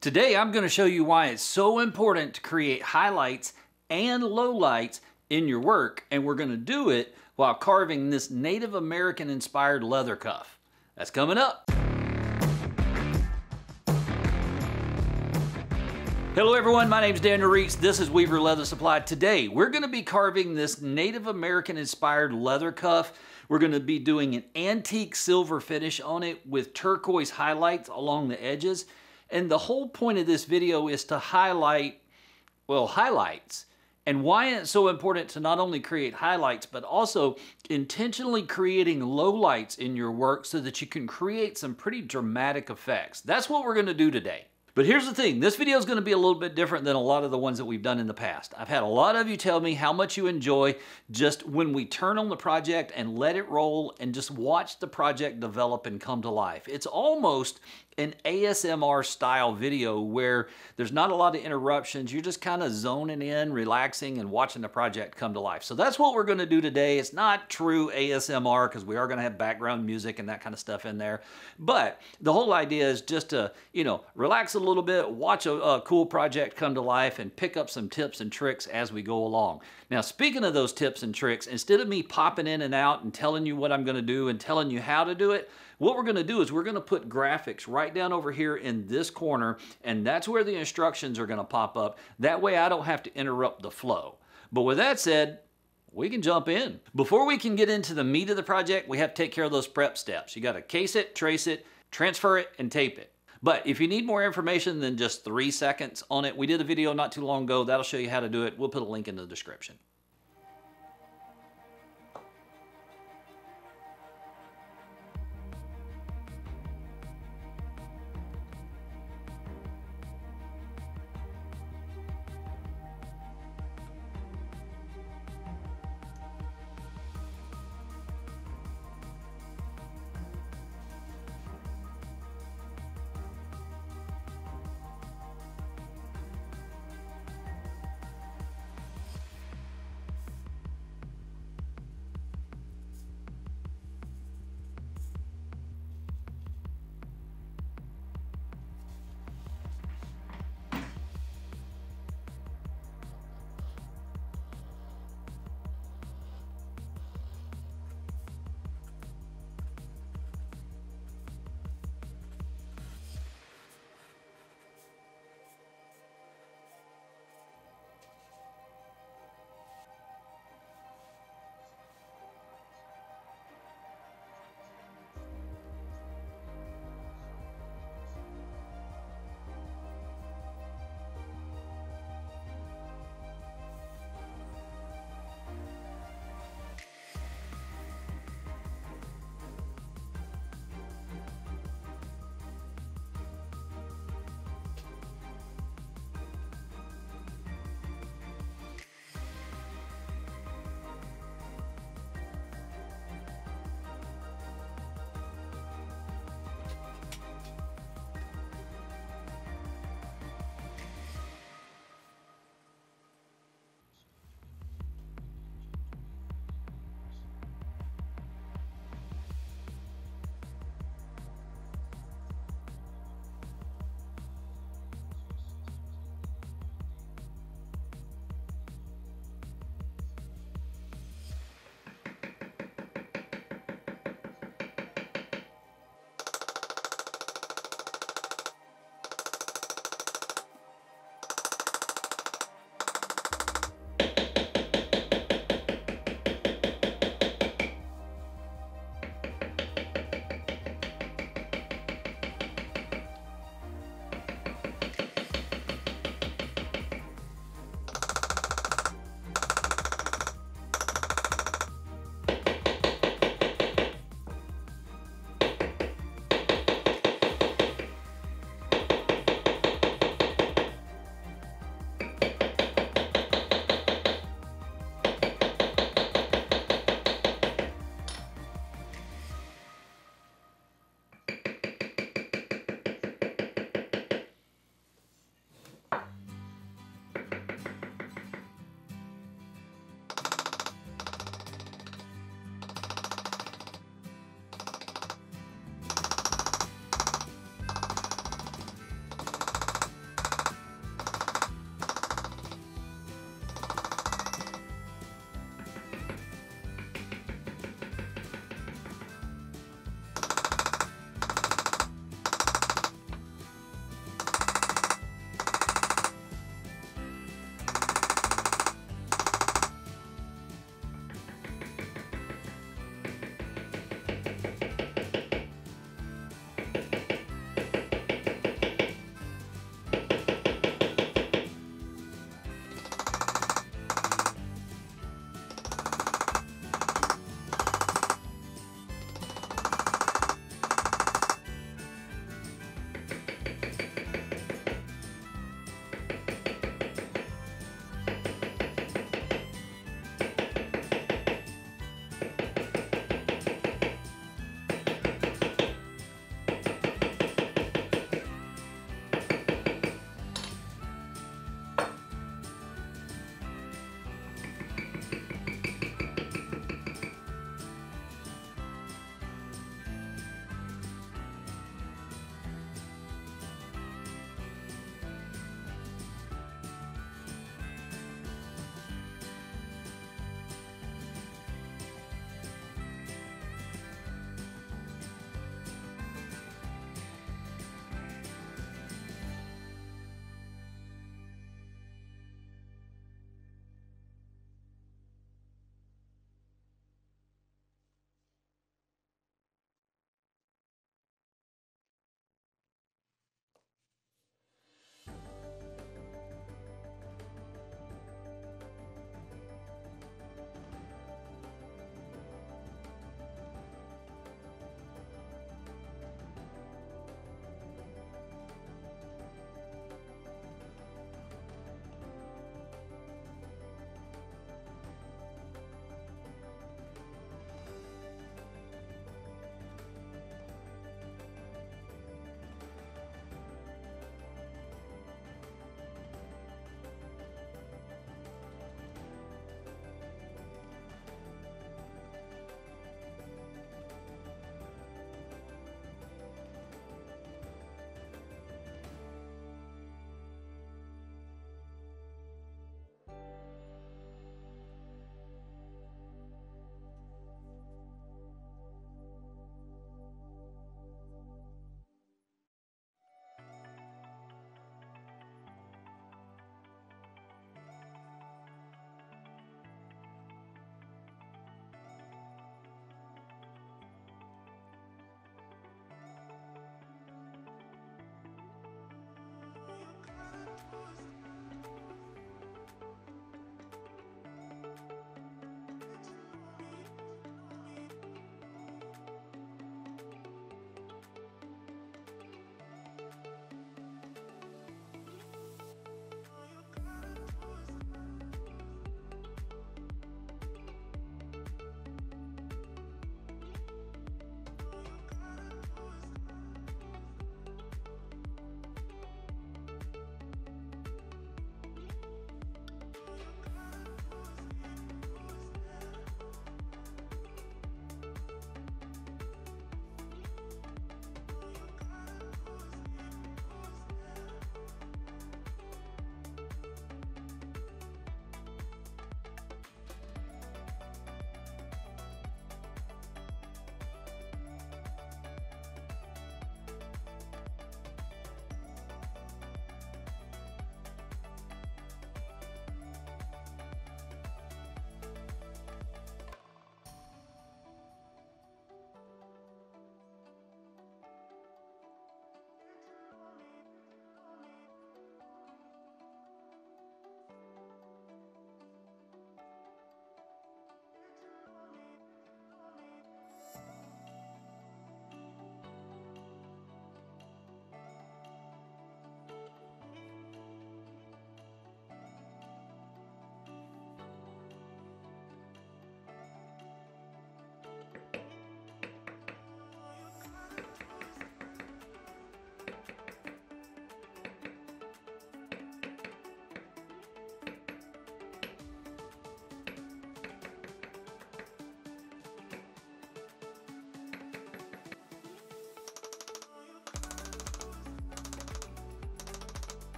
Today I'm going to show you why it's so important to create highlights and lowlights in your work, and we're going to do it while carving this Native American inspired leather cuff. That's coming up. Hello everyone, my name is Daniel Reach. This is Weaver Leather Supply. Today we're going to be carving this Native American inspired leather cuff. We're going to be doing an antique silver finish on it with turquoise highlights along the edges. And the whole point of this video is to highlight, well, highlights, and why it's so important to not only create highlights, but also intentionally creating lowlights in your work so that you can create some pretty dramatic effects. That's what we're going to do today. But here's the thing, this video is going to be a little bit different than a lot of the ones that we've done in the past. I've had a lot of you tell me how much you enjoy just when we turn on the project and let it roll and just watch the project develop and come to life. It's almost an ASMR style video where there's not a lot of interruptions. You're just kind of zoning in, relaxing, and watching the project come to life. So that's what we're going to do today. It's not true ASMR because we are going to have background music and that kind of stuff in there. But the whole idea is just to, you know, relax a little bit, watch a cool project come to life, and pick up some tips and tricks as we go along. Now, speaking of those tips and tricks, instead of me popping in and out and telling you what I'm going to do and telling you how to do it, what we're going to do is we're going to put graphics right down over here in this corner, and that's where the instructions are going to pop up. That way I don't have to interrupt the flow. But with that said, we can jump in. Before we can get into the meat of the project, we have to take care of those prep steps. You got to case it, trace it, transfer it, and tape it. But if you need more information than just 3 seconds on it, we did a video not too long ago. That'll show you how to do it. We'll put a link in the description.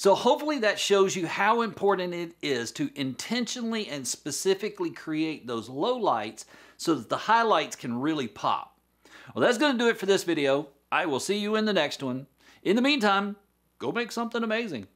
So hopefully that shows you how important it is to intentionally and specifically create those low lights so that the highlights can really pop. Well, that's going to do it for this video. I will see you in the next one. In the meantime, go make something amazing.